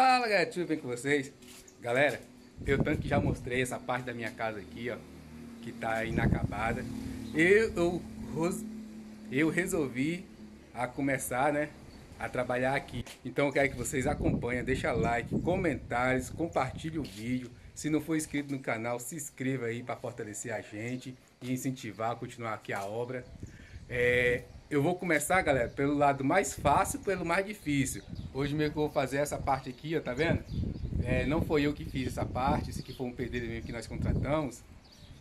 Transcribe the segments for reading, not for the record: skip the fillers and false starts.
Fala galera, tudo bem com vocês? Galera, eu tanto que já mostrei essa parte da minha casa aqui, ó, que tá inacabada. Eu resolvi começar, né, a trabalhar aqui. Então eu quero que vocês acompanhem, deixa like, comentários, compartilhe o vídeo. Se não for inscrito no canal, se inscreva aí para fortalecer a gente e incentivar a continuar aqui a obra. Eu vou começar, galera, pelo lado mais fácil, pelo mais difícil. Hoje mesmo que eu vou fazer essa parte aqui, ó, tá vendo? Não foi eu que fiz essa parte, esse aqui foi um pedreiro mesmo que nós contratamos.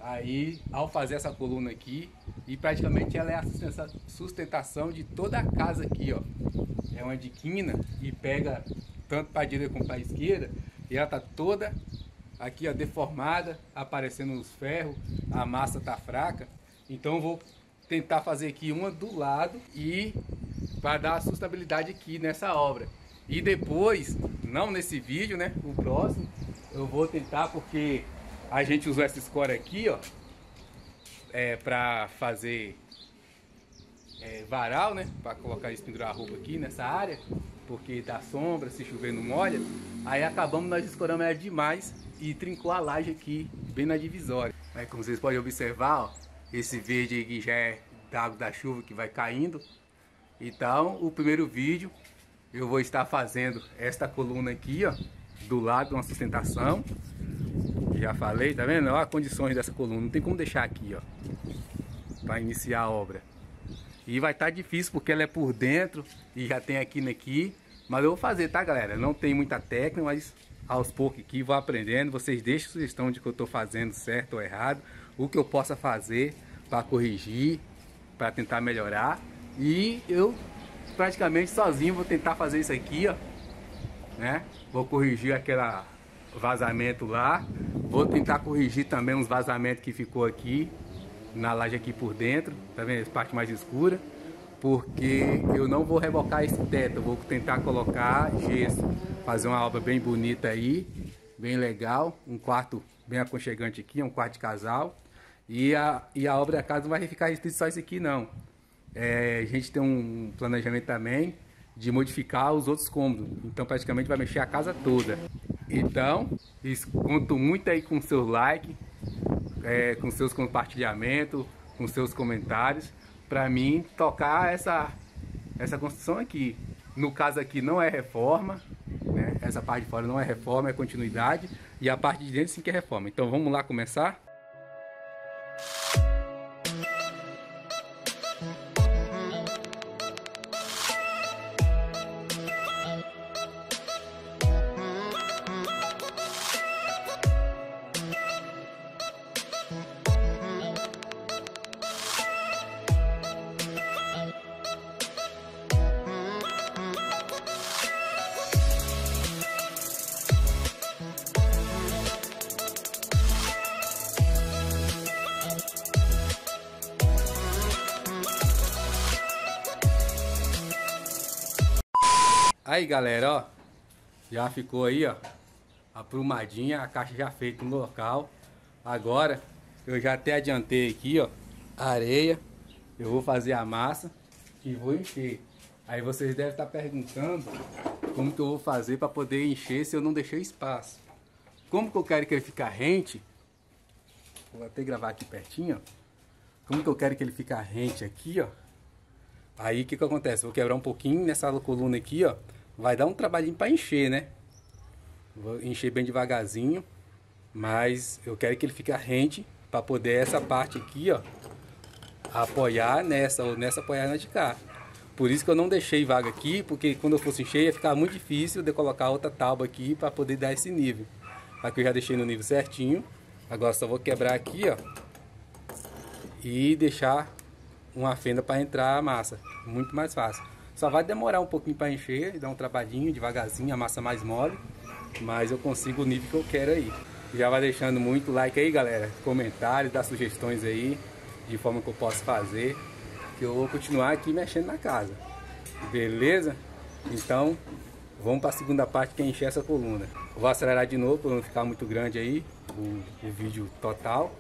Aí, ao fazer essa coluna aqui, e praticamente ela é a sustentação de toda a casa aqui, ó. É uma diquina e pega tanto para a direita como para a esquerda, e ela tá toda aqui, ó, deformada, aparecendo os ferros, a massa tá fraca. Então eu vou tentar fazer aqui uma do lado e para dar sustentabilidade aqui nessa obra. E depois, não nesse vídeo, né, o próximo, eu vou tentar, porque a gente usou essa escora aqui, ó, para fazer varal, né, para colocar e pendurar a roupa aqui nessa área, porque dá sombra, se chover não molha. Aí acabamos, nós escoramos ela demais e trincou a laje aqui, bem na divisória. Aí, como vocês podem observar, ó, esse verde aqui já é da água da chuva que vai caindo. Então, o primeiro vídeo eu vou estar fazendo esta coluna aqui, ó, do lado, uma sustentação. Já falei, tá vendo? Olha as condições dessa coluna, não tem como deixar aqui, ó, para iniciar a obra. E vai estar difícil porque ela é por dentro e já tem aqui naqui. Mas eu vou fazer, tá galera? Não tem muita técnica, mas aos poucos aqui vou aprendendo. Vocês deixem sugestão de que eu tô fazendo certo ou errado, o que eu possa fazer para corrigir, para tentar melhorar. E eu praticamente sozinho vou tentar fazer isso aqui, ó, né? Vou corrigir aquele vazamento lá, vou tentar corrigir também uns vazamentos que ficou aqui na laje aqui por dentro, tá vendo? A parte mais escura, porque eu não vou rebocar esse teto, eu vou tentar colocar gesso, fazer uma obra bem bonita aí, bem legal, um quarto bem aconchegante aqui, um quarto de casal. E a obra da casa não vai ficar restrita só isso aqui não. A gente tem um planejamento também de modificar os outros cômodos, então praticamente vai mexer a casa toda. Então, conto muito aí com seu like, com seus compartilhamentos, com seus comentários, para mim tocar essa construção aqui. No caso aqui não é reforma, né? Essa parte de fora não é reforma, é continuidade, e a parte de dentro sim que é reforma. Então vamos lá começar? Aí galera, ó, já ficou aí, ó, aprumadinha, a caixa já feita no local. Agora eu já até adiantei aqui, ó, a areia, eu vou fazer a massa e vou encher. Aí vocês devem estar perguntando como que eu vou fazer para poder encher se eu não deixei espaço. Como que eu quero que ele fique rente, vou até gravar aqui pertinho, ó. Como que eu quero que ele fique rente aqui, ó. Aí o que acontece? Vou quebrar um pouquinho nessa coluna aqui, ó. Vai dar um trabalhinho para encher, né? Vou encher bem devagarzinho, mas eu quero que ele fique rente para poder essa parte aqui, ó, apoiar nessa ou nessa apoiar na de cá. Por isso que eu não deixei vaga aqui, porque quando eu fosse encher ia ficar muito difícil de colocar outra tábua aqui para poder dar esse nível. Aqui eu já deixei no nível certinho. Agora só vou quebrar aqui, ó, e deixar uma fenda para entrar a massa, muito mais fácil. Só vai demorar um pouquinho para encher e dar um trabalhinho devagarzinho, a massa mais mole, mas eu consigo o nível que eu quero aí. Já vai deixando muito like aí galera, comentários, dá sugestões aí de forma que eu posso fazer, que eu vou continuar aqui mexendo na casa, beleza? Então vamos para a segunda parte, que é encher essa coluna. Vou acelerar de novo para não ficar muito grande aí o vídeo total.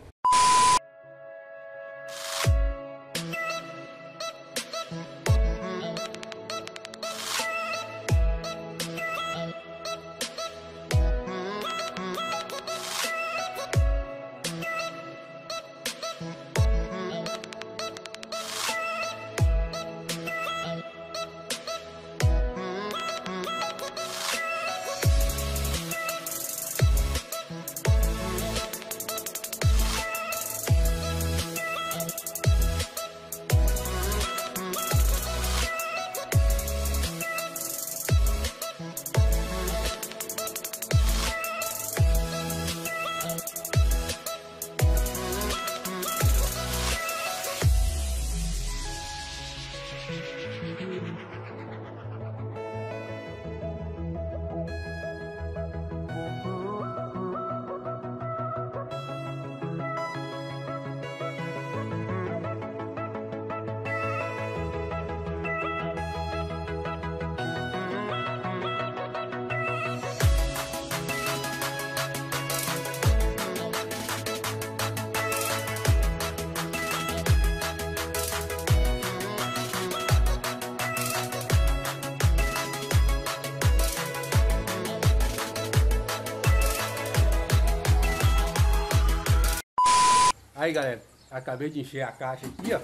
Aí galera, acabei de encher a caixa aqui, ó.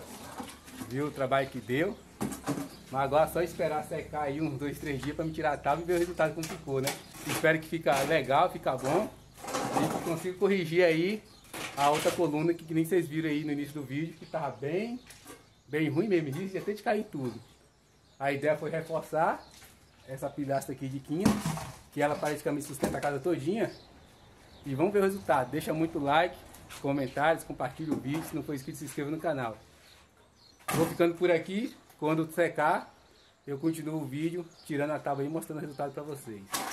Viu o trabalho que deu. Mas agora é só esperar secar aí uns 2, 3 dias para me tirar a tábua e ver o resultado como ficou, né? Espero que fica legal, fica bom. E que consigo corrigir aí a outra coluna que nem vocês viram aí no início do vídeo, que tava bem ruim mesmo, disse até de cair tudo. A ideia foi reforçar essa pilastra aqui de quina, que ela praticamente sustenta a casa todinha. E vamos ver o resultado. Deixa muito like, comentários, compartilha o vídeo. Se não for inscrito, se inscreva no canal. Vou ficando por aqui. Quando secar, eu continuo o vídeo tirando a tábua e mostrando o resultado para vocês.